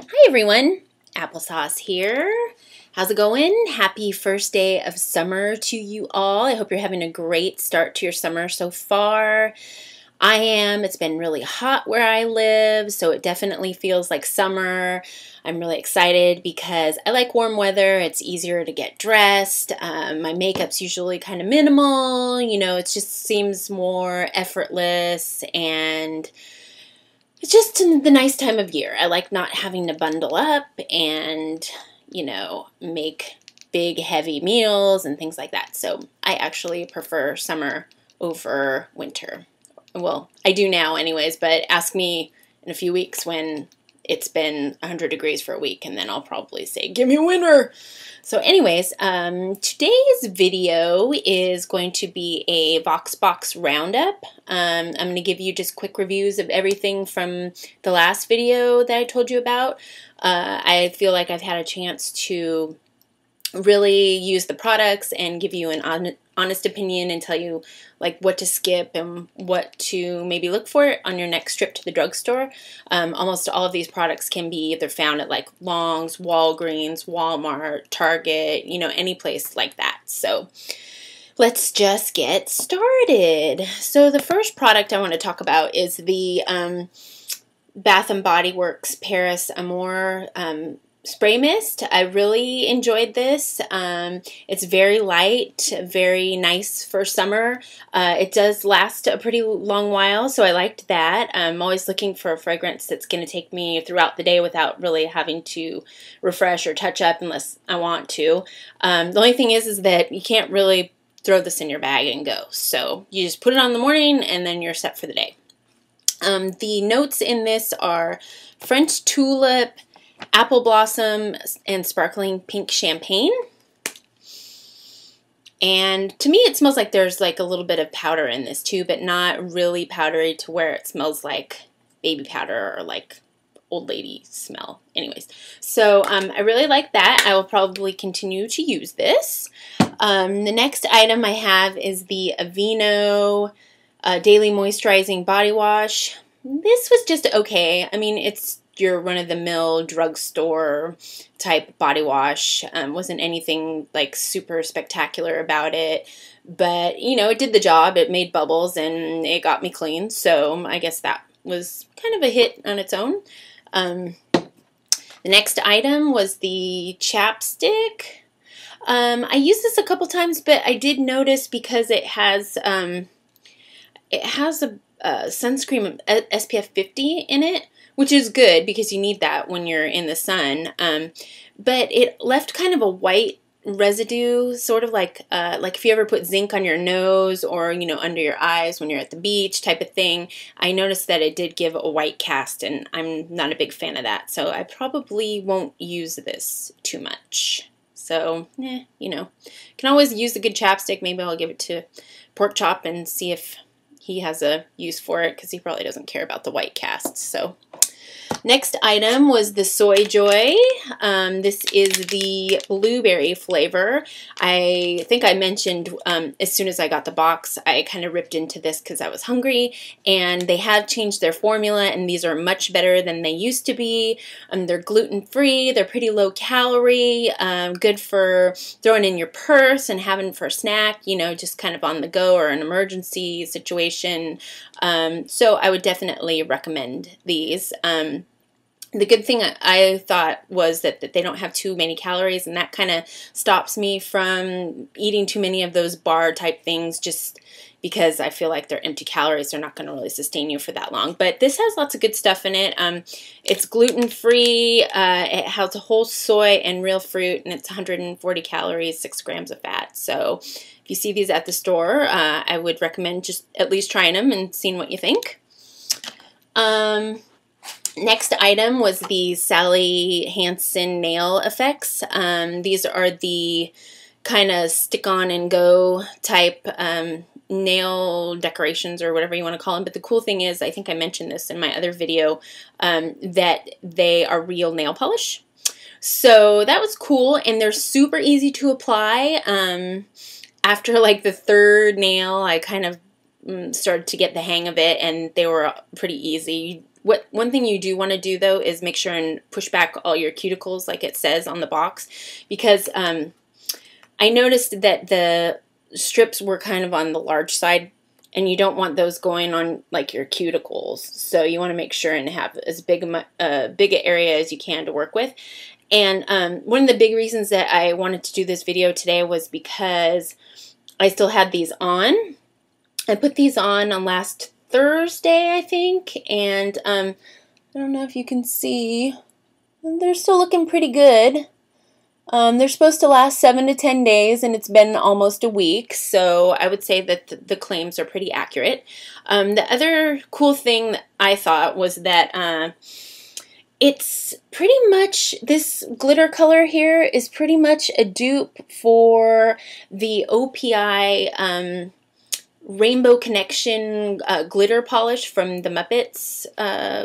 Hi everyone, Applesauce here. How's it going? Happy first day of summer to you all. I hope you're having a great start to your summer so far. I am. It's been really hot where I live, so it definitely feels like summer. I'm really excited because I like warm weather. It's easier to get dressed. My makeup's usually kind of minimal. You know, it just seems more effortless, and it's just the nice time of year. I like not having to bundle up and, you know, make big, heavy meals and things like that. So I actually prefer summer over winter. Well, I do now anyways, but ask me in a few weeks when it's been 100 degrees for a week, and then I'll probably say, give me winter. So anyways, today's video is going to be a VoxBox roundup. I'm going to give you just quick reviews of everything from the last video that I told you about. I feel like I've had a chance to really use the products and give you an honest opinion and tell you like what to skip and what to maybe look for on your next trip to the drugstore. Almost all of these products can be either found at like Long's, Walgreens, Walmart, Target, you know, any place like that. So let's just get started. So the first product I want to talk about is the Bath and Body Works Paris Amour Spray mist. I really enjoyed this. It's very light, very nice for summer. It does last a pretty long while, so I liked that. I'm always looking for a fragrance that's going to take me throughout the day without really having to refresh or touch up unless I want to. The only thing is that you can't really throw this in your bag and go. So you just put it on in the morning and then you're set for the day. The notes in this are French tulip, apple blossom, and sparkling pink champagne. And to me it smells like there's like a little bit of powder in this too, but not really powdery to where it smells like baby powder or like old lady smell. Anyways, so I really like that. I will probably continue to use this. The next item I have is the Aveeno Daily Moisturizing Body Wash. This was just okay. I mean, it's your run-of-the-mill drugstore type body wash. Wasn't anything like super spectacular about it, but you know, it did the job. It made bubbles and it got me clean, so I guess that was kind of a hit on its own. The next item was the ChapStick. I used this a couple times, but I did notice because it has a sunscreen SPF 50 in it, which is good because you need that when you're in the sun. But it left kind of a white residue, sort of like if you ever put zinc on your nose or, you know, under your eyes when you're at the beach type of thing. I noticed that it did give a white cast, and I'm not a big fan of that, so I probably won't use this too much. So, you know, can always use a good ChapStick. Maybe I'll give it to Pork Chop and see if he has a use for it, because he probably doesn't care about the white cast. So next item was the Soy Joy. This is the blueberry flavor. I think I mentioned as soon as I got the box, I kind of ripped into this because I was hungry, and they have changed their formula, and these are much better than they used to be. They're gluten-free, they're pretty low calorie, good for throwing in your purse and having for a snack, you know, just kind of on the go or an emergency situation. So I would definitely recommend these. The good thing I thought was that they don't have too many calories, and that kind of stops me from eating too many of those bar type things, just because I feel like they're empty calories. They're not going to really sustain you for that long. But this has lots of good stuff in it. It's gluten-free. It has whole soy and real fruit, and it's 140 calories, 6 grams of fat. So if you see these at the store, I would recommend just at least trying them and seeing what you think. Next item was the Sally Hansen nail effects. These are the kind of stick-on-and-go type nail decorations or whatever you want to call them. But the cool thing is, I think I mentioned this in my other video, that they are real nail polish. So that was cool, and they're super easy to apply. After like the third nail, I kind of started to get the hang of it, and they were pretty easy. One thing you do want to do, though, is make sure and push back all your cuticles like it says on the box, because I noticed that the strips were kind of on the large side, and you don't want those going on like your cuticles. So you want to make sure and have as big an area as you can to work with. And one of the big reasons that I wanted to do this video today was because I still had these on. I put these on last Thursday, I think, and I don't know if you can see, they're still looking pretty good. They're supposed to last 7 to 10 days, and it's been almost a week, so I would say that the claims are pretty accurate. The other cool thing that I thought was that it's pretty much, this glitter color here is pretty much a dupe for the OPI Rainbow Connection glitter polish from the Muppets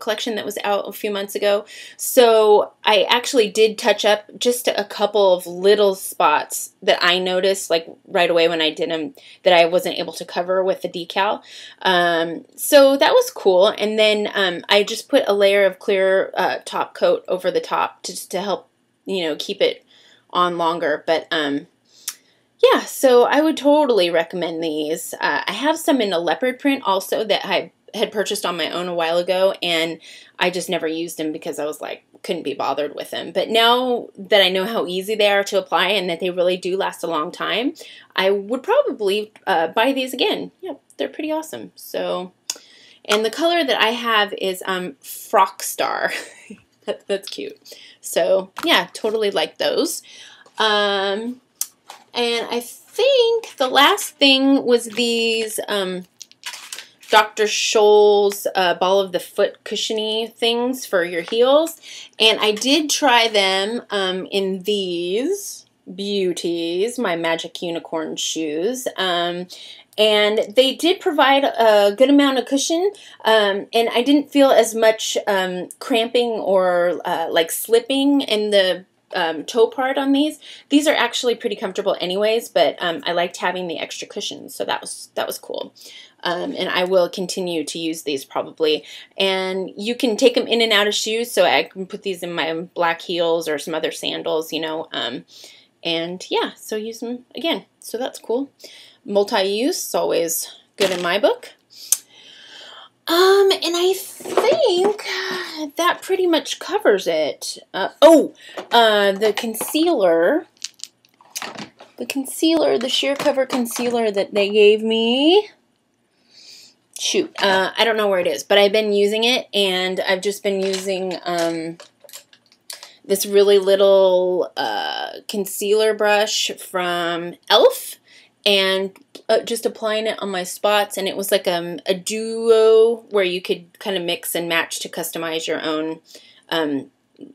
collection that was out a few months ago. So I actually did touch up just a couple of little spots that I noticed like right away when I did them that I wasn't able to cover with the decal. So that was cool. And then I just put a layer of clear top coat over the top just to help, you know, keep it on longer. But yeah, so I would totally recommend these. I have some in a leopard print also that I had purchased on my own a while ago, and I just never used them because I was like, couldn't be bothered with them. But now that I know how easy they are to apply and that they really do last a long time, I would probably buy these again. Yeah, they're pretty awesome. So, and the color that I have is Frockstar. That's cute. So yeah, totally like those. And I think the last thing was these Dr. Scholl's ball of the foot cushiony things for your heels. And I did try them in these beauties, my Magic Unicorn Shoes. And they did provide a good amount of cushion, and I didn't feel as much cramping or like slipping in the toe part on these. These are actually pretty comfortable anyways, but I liked having the extra cushion, so that was cool. And I will continue to use these probably. And you can take them in and out of shoes, so I can put these in my black heels or some other sandals, you know. And yeah, so use them again. So that's cool. Multi-use is always good in my book. And I think that pretty much covers it. The Sheer Cover concealer that they gave me. Shoot, I don't know where it is, but I've been using it, and I've just been using, this really little, concealer brush from e.l.f. and just applying it on my spots, and it was like a duo where you could kind of mix and match to customize your own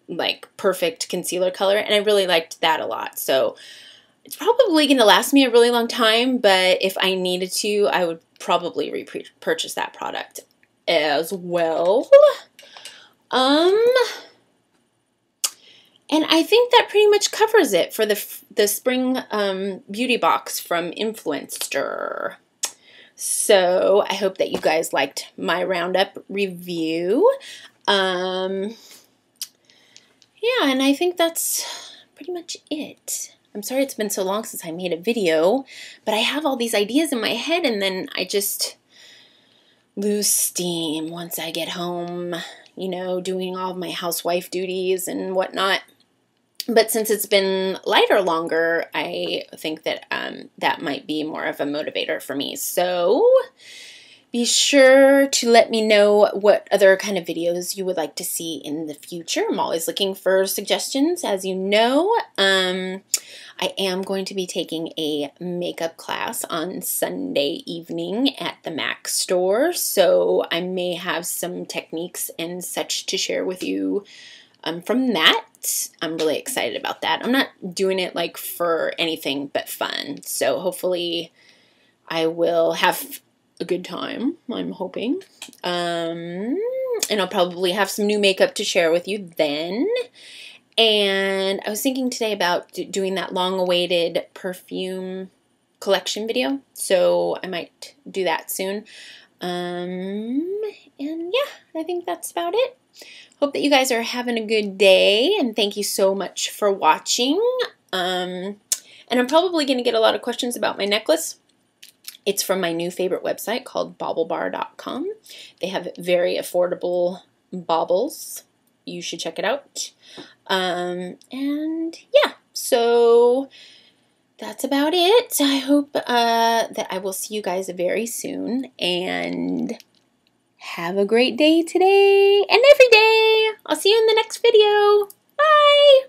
like perfect concealer color, and I really liked that a lot. So it's probably going to last me a really long time, but if I needed to, I would probably repurchase that product as well. And I think that pretty much covers it for the spring beauty box from Influenster. So I hope that you guys liked my roundup review. Yeah, and I think that's pretty much it. I'm sorry it's been so long since I made a video, but I have all these ideas in my head, and then I just lose steam once I get home, you know, doing all of my housewife duties and whatnot. But since it's been lighter longer, I think that that might be more of a motivator for me. So be sure to let me know what other kind of videos you would like to see in the future. I'm always looking for suggestions, as you know. I am going to be taking a makeup class on Sunday evening at the MAC store, so I may have some techniques and such to share with you from that. I'm really excited about that. I'm not doing it like for anything but fun, so hopefully I will have a good time, I'm hoping. And I'll probably have some new makeup to share with you then. And I was thinking today about doing that long-awaited perfume collection video, so I might do that soon. And yeah, I think that's about it. Hope that you guys are having a good day, and thank you so much for watching. And I'm probably going to get a lot of questions about my necklace. It's from my new favorite website called BaubleBar.com. They have very affordable baubles. You should check it out. And yeah, so that's about it. I hope that I will see you guys very soon, and have a great day today and every day. I'll see you in the next video. Bye!